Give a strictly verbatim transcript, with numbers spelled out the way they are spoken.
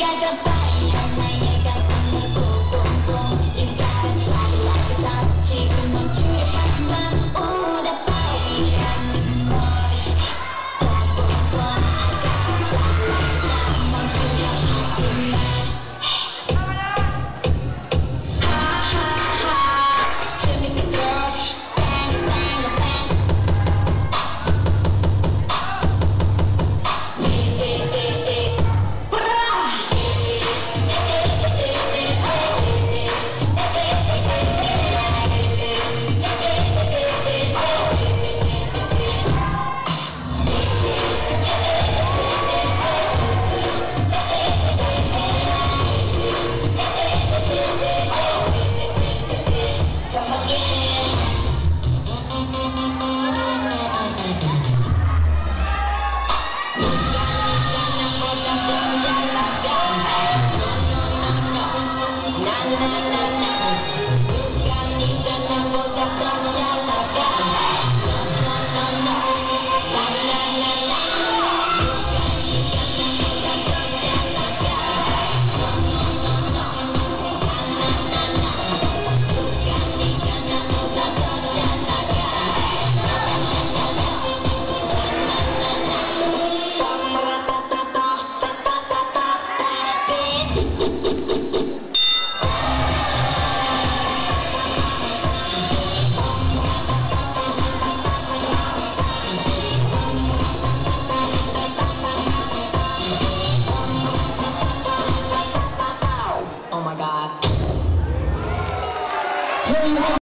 got the